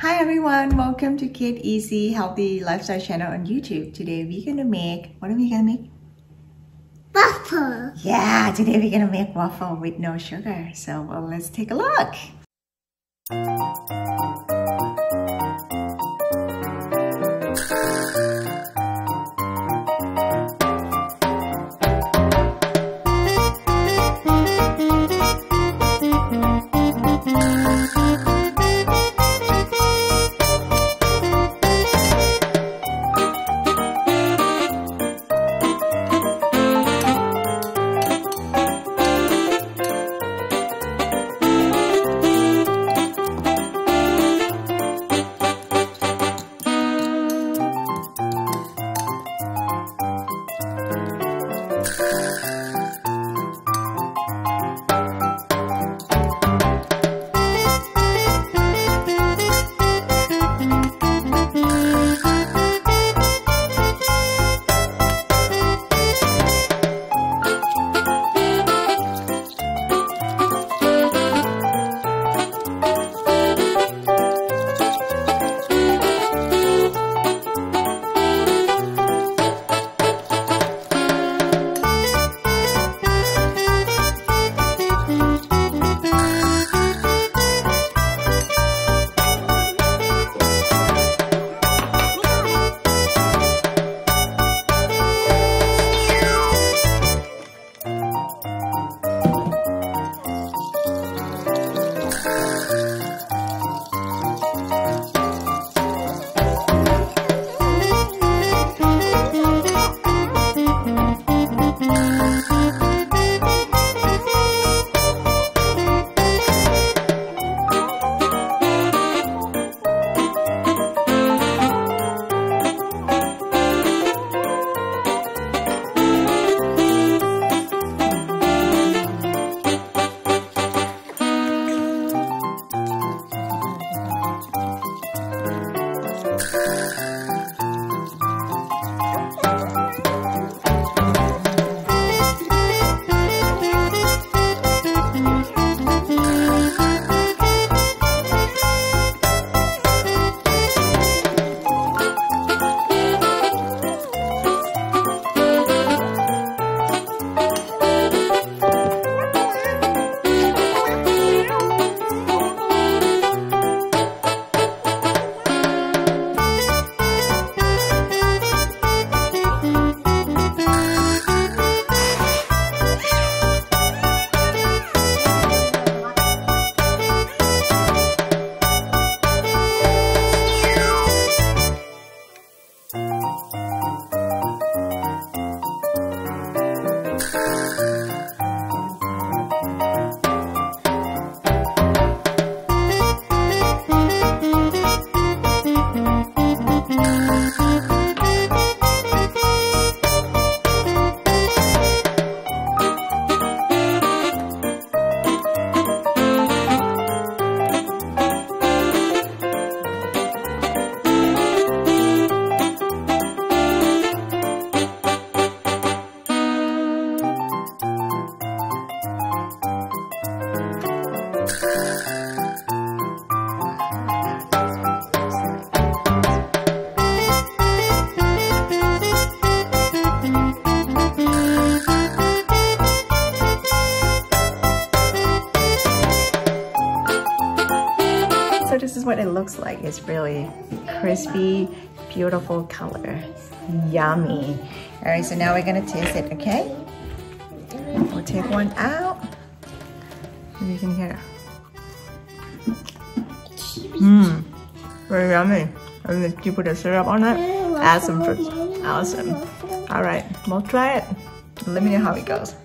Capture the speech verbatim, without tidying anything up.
Hi everyone, welcome to Kate's Easy Healthy Lifestyle channel on YouTube. Today we're gonna make, what are we gonna make? Waffle! Yeah, today we're gonna make waffle with no sugar. So well, let's take a look. So this is what it looks like. It's really crispy, beautiful color. Yummy. All right, so now we're gonna taste it, okay? We'll take one out. And you can hear it. Mmm, very yummy. And if you put the syrup on it, add some fruit. Awesome. All right, we'll try it. Let me know how it goes.